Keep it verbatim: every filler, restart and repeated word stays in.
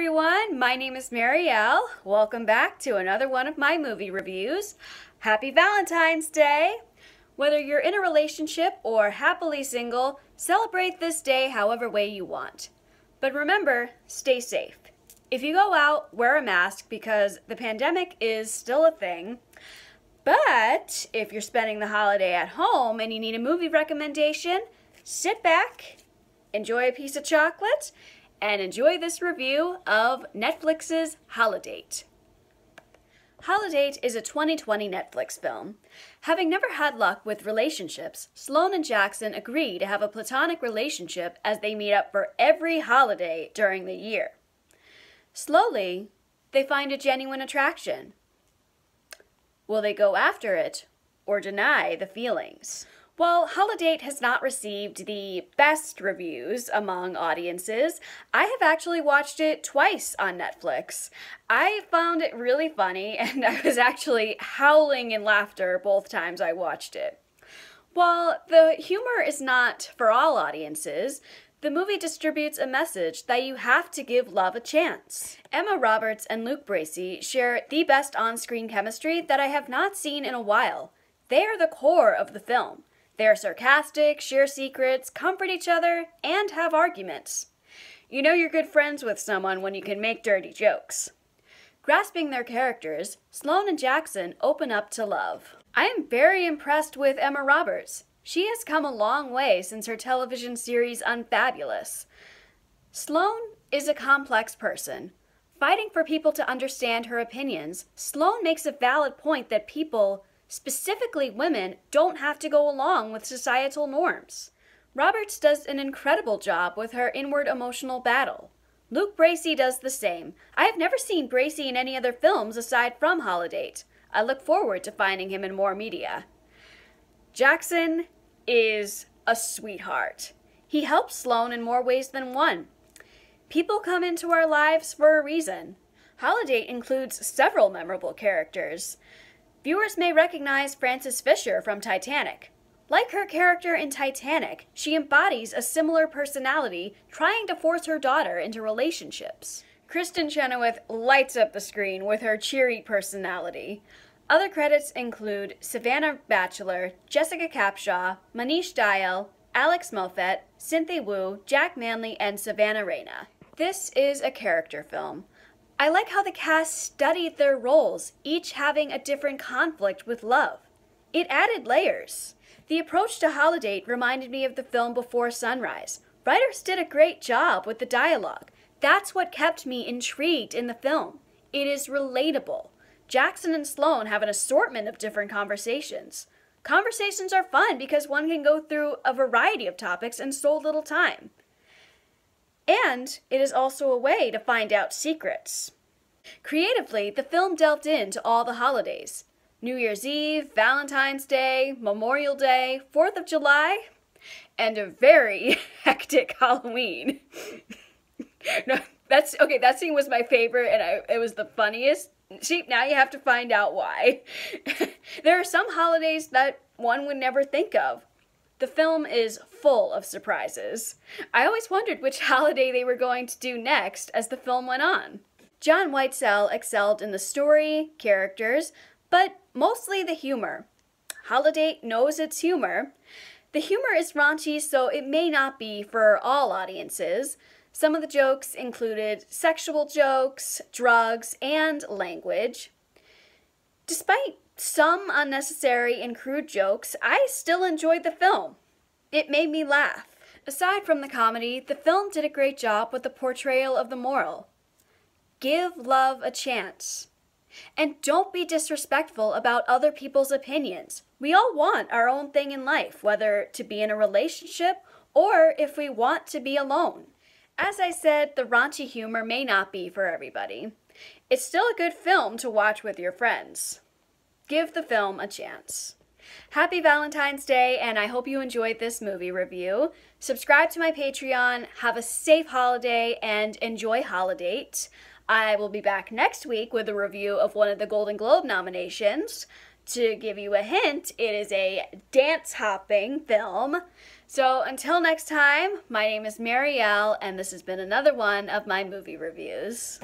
everyone, my name is Marielle. Welcome back to another one of my movie reviews. Happy Valentine's Day! Whether you're in a relationship or happily single, celebrate this day however way you want. But remember, stay safe. If you go out, wear a mask because the pandemic is still a thing. But if you're spending the holiday at home and you need a movie recommendation, sit back, enjoy a piece of chocolate, and enjoy this review of Netflix's Holidate. Holidate is a twenty twenty Netflix film. Having never had luck with relationships, Sloane and Jackson agree to have a platonic relationship as they meet up for every holiday during the year. Slowly, they find a genuine attraction. Will they go after it or deny the feelings? While Holidate has not received the best reviews among audiences, I have actually watched it twice on Netflix. I found it really funny, and I was actually howling in laughter both times I watched it. While the humor is not for all audiences, the movie distributes a message that you have to give love a chance. Emma Roberts and Luke Bracey share the best on-screen chemistry that I have not seen in a while. They are the core of the film. They are sarcastic, share secrets, comfort each other, and have arguments. You know you're good friends with someone when you can make dirty jokes. Grasping their characters, Sloane and Jackson open up to love. I am very impressed with Emma Roberts. She has come a long way since her television series Unfabulous. Sloane is a complex person. Fighting for people to understand her opinions, Sloane makes a valid point that people, specifically women, don't have to go along with societal norms. Roberts does an incredible job with her inward emotional battle. Luke Bracey does the same. I have never seen Bracey in any other films aside from Holidate. I look forward to finding him in more media. Jackson is a sweetheart. He helps Sloane in more ways than one. People come into our lives for a reason. Holidate includes several memorable characters. Viewers may recognize Frances Fisher from Titanic. Like her character in Titanic, she embodies a similar personality, trying to force her daughter into relationships. Kristen Chenoweth lights up the screen with her cheery personality. Other credits include Savannah Batchelor, Jessica Capshaw, Manish Dial, Alex Moffett, Cynthia Wu, Jack Manley, and Savannah Rayna. This is a character film. I like how the cast studied their roles, each having a different conflict with love. It added layers. The approach to Holidate reminded me of the film Before Sunrise. Writers did a great job with the dialogue. That's what kept me intrigued in the film. It is relatable. Jackson and Sloane have an assortment of different conversations. Conversations are fun because one can go through a variety of topics in so little time. And it is also a way to find out secrets. Creatively, the film delved into all the holidays. New Year's Eve, Valentine's Day, Memorial Day, fourth of July, and a very hectic Halloween. No, that's, okay, that scene was my favorite and I, it was the funniest. See, now you have to find out why. There are some holidays that one would never think of. The film is full of surprises. I always wondered which holiday they were going to do next as the film went on. John Whitesell excelled in the story, characters, but mostly the humor. Holidate knows its humor. The humor is raunchy, so it may not be for all audiences. Some of the jokes included sexual jokes, drugs, and language. Despite some unnecessary and crude jokes, I still enjoyed the film. It made me laugh. Aside from the comedy, the film did a great job with the portrayal of the moral. Give love a chance. And don't be disrespectful about other people's opinions. We all want our own thing in life, whether to be in a relationship or if we want to be alone. As I said, the raunchy humor may not be for everybody. It's still a good film to watch with your friends. Give the film a chance. Happy Valentine's Day, and I hope you enjoyed this movie review. Subscribe to my Patreon, have a safe holiday, and enjoy Holidate. I will be back next week with a review of one of the Golden Globe nominations. to give you a hint, it is a dance hopping film. So until next time, my name is Marielle, and this has been another one of my movie reviews.